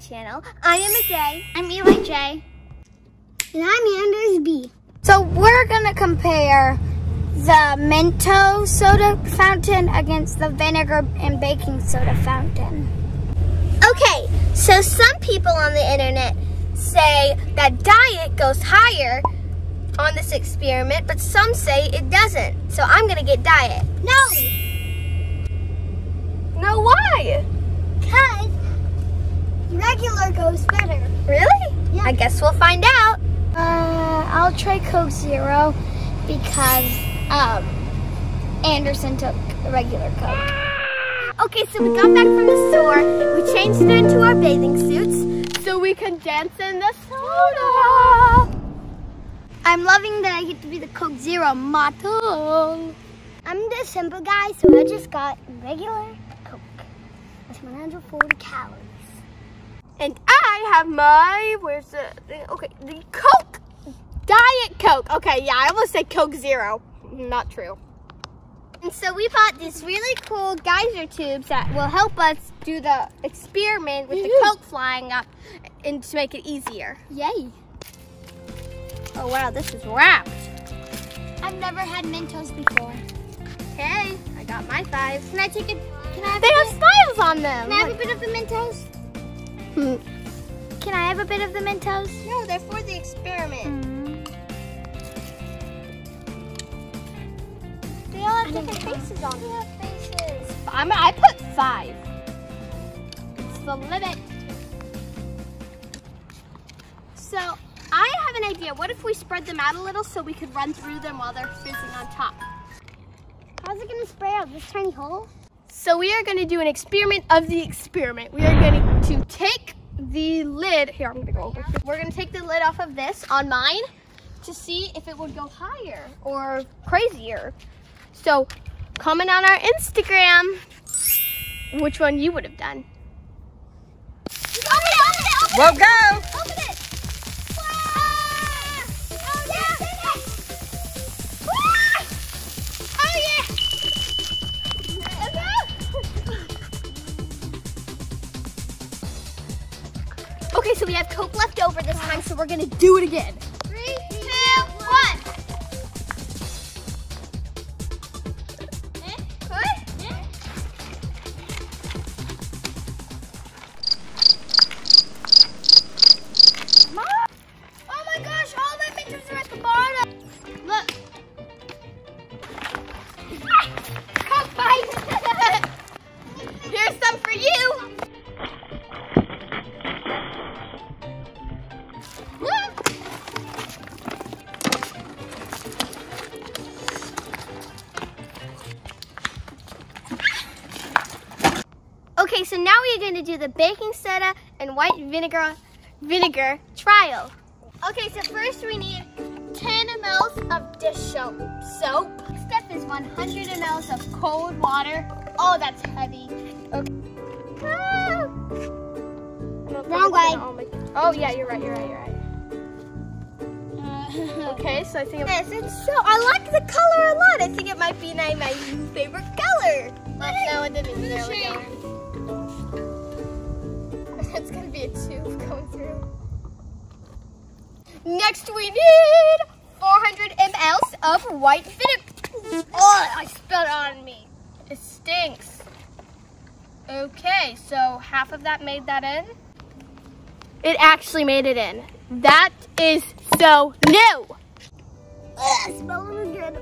channel. I am Emma Dey. I'm Eli J. And I'm Anders B. So we're gonna compare the Mentos soda fountain against the vinegar and baking soda fountain. Okay, so some people on the internet say that diet goes higher on this experiment, but some say it doesn't. So I'm gonna get diet. No! No, why? Because regular goes better. Really? Yeah. I guess we'll find out. I'll try Coke Zero because Anderson took regular Coke. Okay, so we got back from the store. We changed into our bathing suits so we can dance in the soda. I'm loving that I get to be the Coke Zero model. I'm the simple guy, so I just got regular Coke. That's 140 calories. And I have my, where's the thing? Okay, the Coke, Diet Coke. Okay, yeah, I almost said Coke Zero. Not true. And so we bought these really cool geyser tubes that will help us do the experiment with the Coke flying up and to make it easier. Yay. Oh wow, this is wrapped. I've never had Mentos before. Hey, I got my fives. Can I take a, they have smiles on them. Can I have a bit of the Mentos? Can I have a bit of the Mentos? No, they're for the experiment. They all have different faces on them. They have faces. I put 5. It's the limit. So I have an idea. What if we spread them out a little so we could run through them while they're fizzing on top? How's it gonna spray out this tiny hole? So we are gonna do an experiment of the experiment. We are going to take the lid. Here, I'm gonna go over. We're gonna take the lid off of this on mine to see if it would go higher or crazier. So comment on our Instagram which one you would have done. Open it! Open it! Okay, so we have Coke left over this time, so we're gonna do it again. 3, 2, 1. Mom! Oh my gosh, all my Mentos are at the bottom. Look. Coke bite. Here's some for you. Okay, so now we're going to do the baking soda and white vinegar trial. Okay, so first we need 10 ml of dish soap. Next step is 100 ml of cold water. Oh, that's heavy. Okay. Wrong way. Oh yeah, you're right. Okay, so I think it's so. I like the color a lot. I think it might be my favorite color. But no, it didn't. There we go. It's gonna be a tube going through. Next we need 400 ml of white vinegar. Oh, I spilled it on me. It stinks. Okay, so half of that made that in. It actually made it in. That is so new. Ugh, smell really good.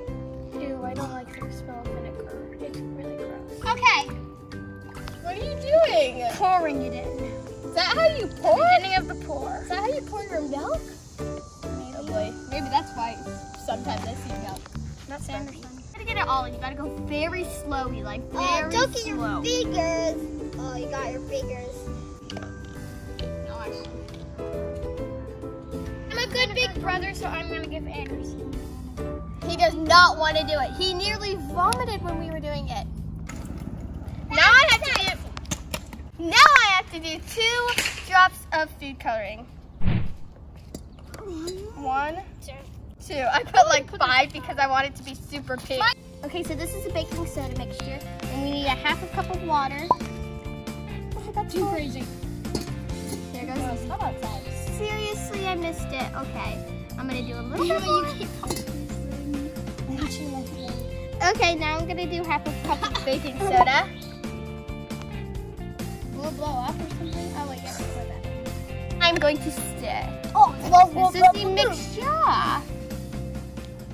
Ew, I don't like the smell of vinegar. It's really gross. Okay. What are you doing? Pouring it in. Is that how you pour? The beginning of the pour. Is that how you pour your milk? Maybe. Oh boy. Maybe that's why sometimes I see milk. Not Sanderson. You gotta get it all in. You gotta go very slowly, like very slow. Don't get your fingers. Oh, you got your fingers. No, I'm a good big brother, so I'm gonna give Anderson. He does not want to do it. He nearly vomited when we were doing it. Now I have to do 2 drops of food coloring. 1, 2. I put like 5 because I want it to be super pink. Okay, so this is a baking soda mixture, and we need 1/2 cup of water. That's too crazy. There's no snow outside. Seriously, I missed it. Okay, I'm gonna do a little bit more. Okay, now I'm gonna do half a cup of baking soda. Will it blow up or something? Oh wait, yeah, before that. I'm going to stir. Oh, this is the mixture.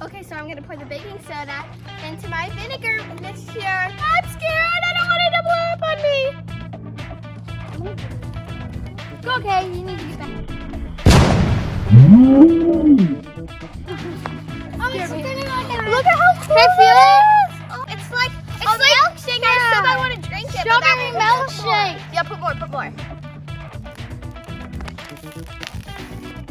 Okay, so I'm gonna pour the baking soda into my vinegar mixture. I'm scared, I don't want it to blow up on me. Okay, you need to get back. Oh, it's spinning on it. Look at how cool it is. It's like milkshake. I still might want to drink it. Strawberry milkshake. Yeah, put more, put more.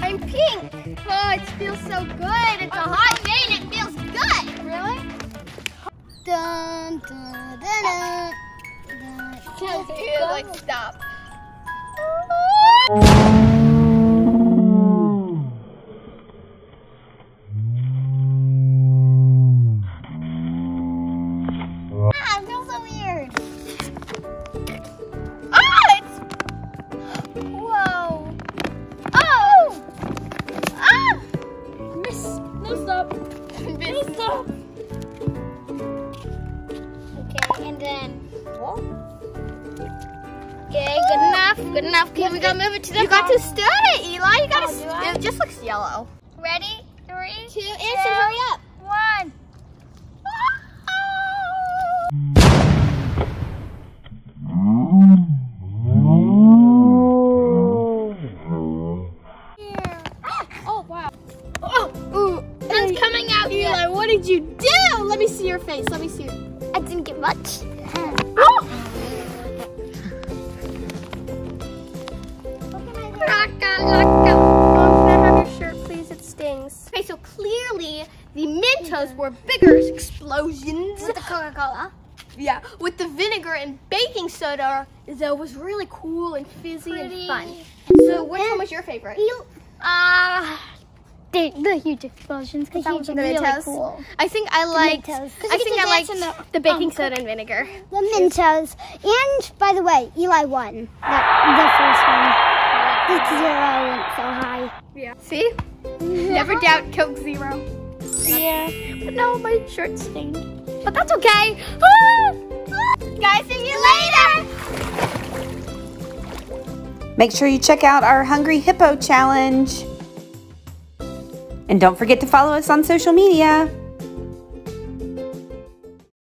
I'm pink. Oh, it feels so good. It's a hot day and it feels good. Really? Dun, dun, dun, dun, dun. Can't do it. Like, stop. Ah, it feels so weird. Ah, it's... Whoa. Stop. Okay, and then. What? Okay, good enough. Good enough. Okay, we gotta move it to the. You got to stir it, Eli. You gotta. It just looks yellow. Ready? 3, 2, Answer. Hurry up. 1. The Mentos were bigger explosions. With the Coca-Cola? Yeah, with the vinegar and baking soda, though, was really cool and fizzy and fun. So which one was your favorite? The huge explosions, because that was really cool. I think I liked the baking soda and vinegar. The Mentos. And, by the way, Eli won. The first one. Coke Zero went so high. Yeah. See? Never doubt Coke Zero. Yeah, but now my shirt's stained. But that's okay. Guys, see you later. Make sure you check out our Hungry Hippo Challenge. And don't forget to follow us on social media.